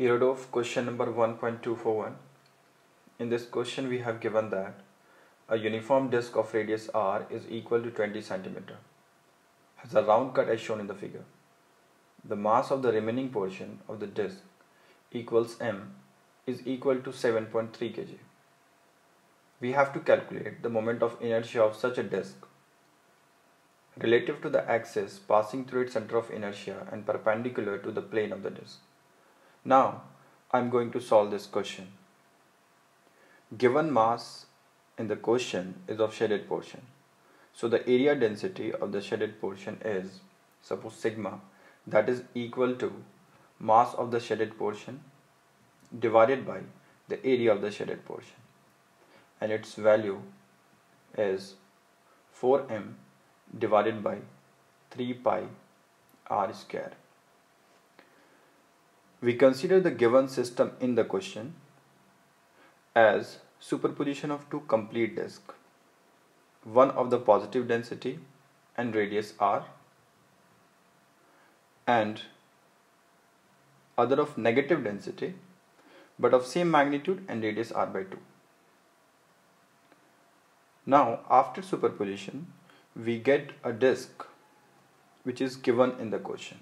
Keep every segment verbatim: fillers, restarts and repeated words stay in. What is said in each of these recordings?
Irodov question number one point two four one. In this question we have given that a uniform disk of radius r is equal to twenty centimeters, has a round cut as shown in the figure. The mass of the remaining portion of the disk equals m is equal to seven point three kilograms. We have to calculate the moment of inertia of such a disk relative to the axis passing through its center of inertia and perpendicular to the plane of the disk. Now, I am going to solve this question. Given mass in the question is of shaded portion. So the area density of the shaded portion is, suppose sigma, that is equal to mass of the shaded portion divided by the area of the shaded portion. And its value is four m divided by three pi r squared. We consider the given system in the question as superposition of two complete disks, one of the positive density and radius r and other of negative density but of same magnitude and radius r by two. Now, after superposition, we get a disk which is given in the question.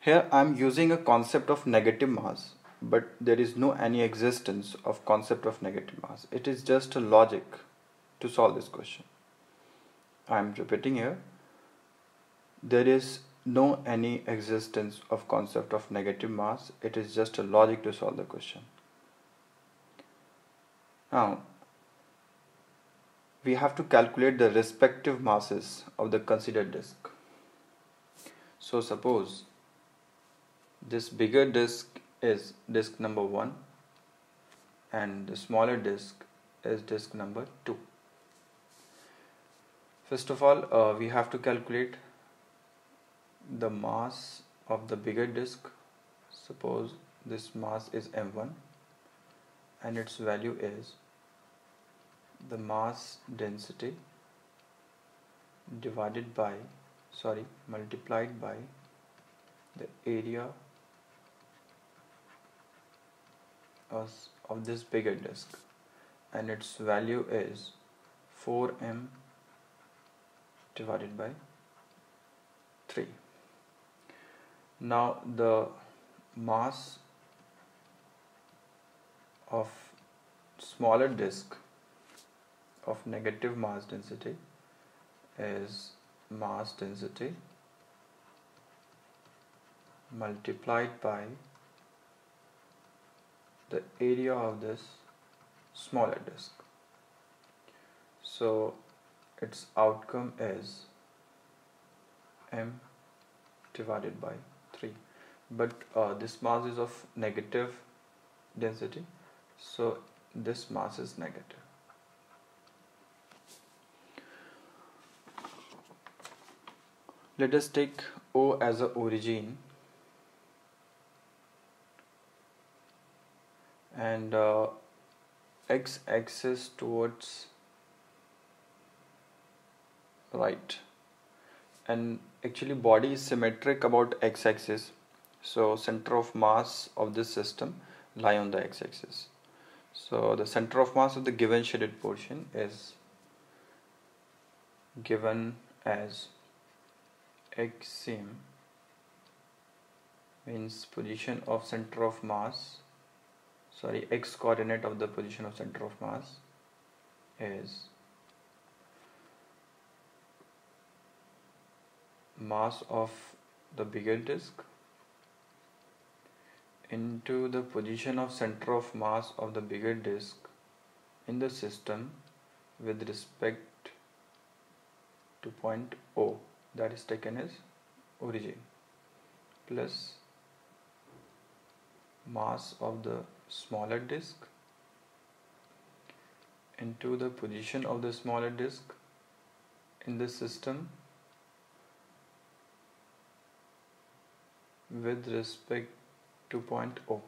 Here I am using a concept of negative mass, but there is no any existence of concept of negative mass. It is just a logic to solve this question. I am repeating here, there is no any existence of concept of negative mass. It is just a logic to solve the question. Now, we have to calculate the respective masses of the considered disk. So suppose this bigger disk is disk number one and the smaller disk is disk number two. First of all, uh, we have to calculate the mass of the bigger disk. Suppose this mass is m one and its value is the mass density divided by, sorry, multiplied by the area of this bigger disk, and its value is four m divided by three. Now the mass of smaller disk of negative mass density is mass density multiplied by the area of this smaller disk. So its outcome is m divided by three, but uh, this mass is of negative density, so this mass is negative. Let us take O as an origin and uh, x-axis towards right, and actually body is symmetric about x-axis, so center of mass of this system lie on the x-axis. So the center of mass of the given shaded portion is given as xm, means position of center of mass, sorry, x coordinate of the position of center of mass is mass of the bigger disk into the position of center of mass of the bigger disk in the system with respect to point O, that is taken as origin, plus mass of the smaller disk into the position of the smaller disk in the system with respect to point O,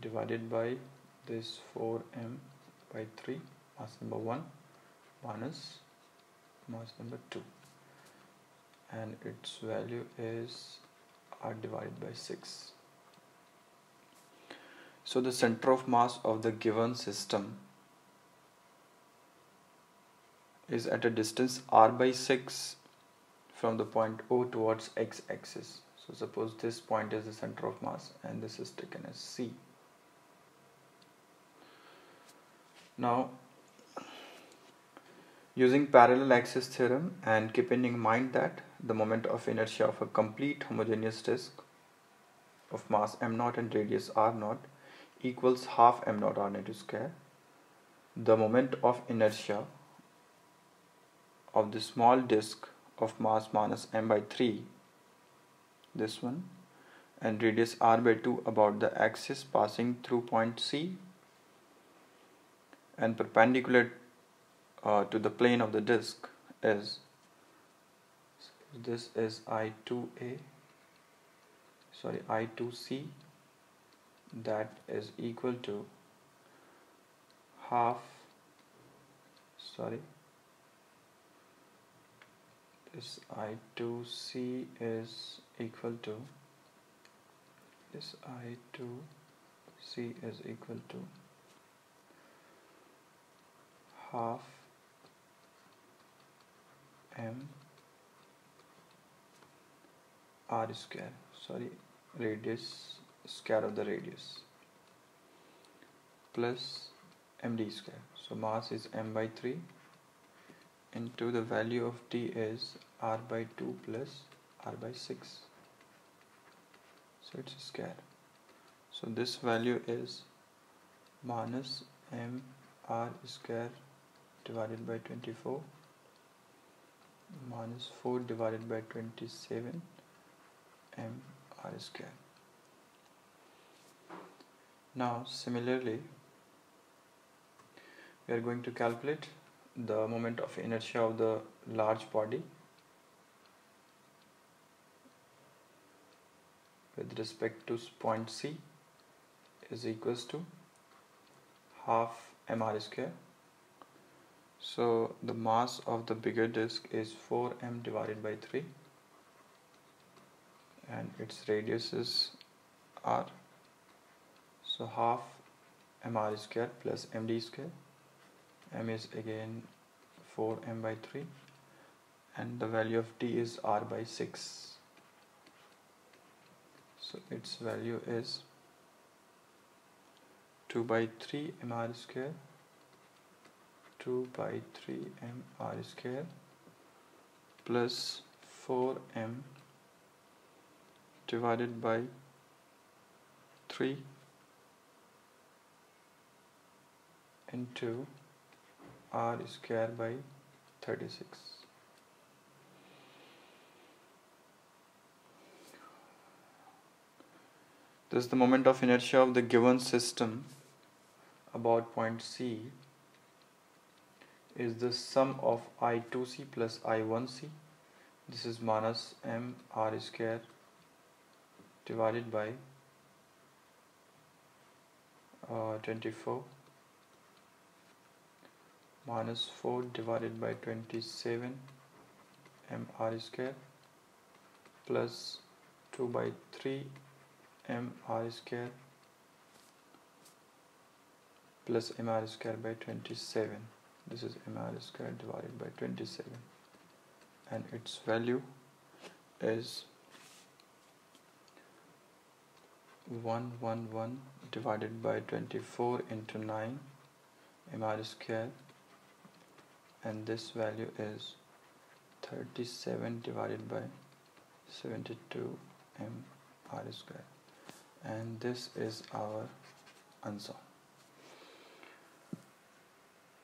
divided by this four m by three, mass number one minus mass number two, and its value is r divided by six. So the center of mass of the given system is at a distance r by six from the point O towards x-axis. So suppose this point is the center of mass and this is taken as C. Now, using parallel axis theorem and keeping in mind that the moment of inertia of a complete homogeneous disk of mass m zero and radius r zero equals half m zero r zero square, the moment of inertia of the small disk of mass minus m by three, this one, and radius r by two about the axis passing through point C and perpendicular uh, to the plane of the disk is, this is I two A, sorry, I two C, that is equal to half, sorry, this I two C is equal to, this I two C is equal to half m r square, sorry, radius, square of the radius, plus md square. So mass is m by three into the value of d is r by two plus r by six, so it's a square. So this value is minus m r square divided by twenty-four minus four divided by twenty-seven m r square. Now similarly we are going to calculate the moment of inertia of the large body with respect to point C is equals to half m r square. So the mass of the bigger disk is four m divided by three and its radius is r, so half m r square plus m d square, m is again four m by three and the value of d is r by six, so its value is two by three m r square, two by three m r square plus four m divided by three into r square by thirty-six. This is the moment of inertia of the given system about point C is the sum of I two C plus I one C. This is minus m r square divided by uh, twenty-four minus four divided by twenty-seven m r square plus two by three m r square plus m r square by twenty-seven. This is m r square divided by twenty-seven and its value is one hundred eleven divided by twenty-four into nine m r square, and this value is thirty-seven divided by seventy-two m r square, and this is our answer.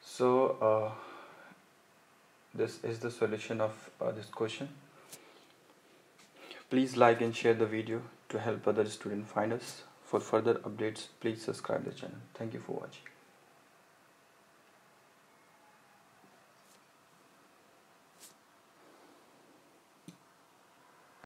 So uh, this is the solution of uh, this question. Please like and share the video to help other students find us. For further updates, please subscribe the channel. Thank you for watching.